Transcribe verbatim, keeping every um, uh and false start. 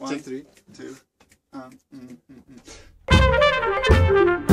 One, two, three, two. Um, mm, mm, mm.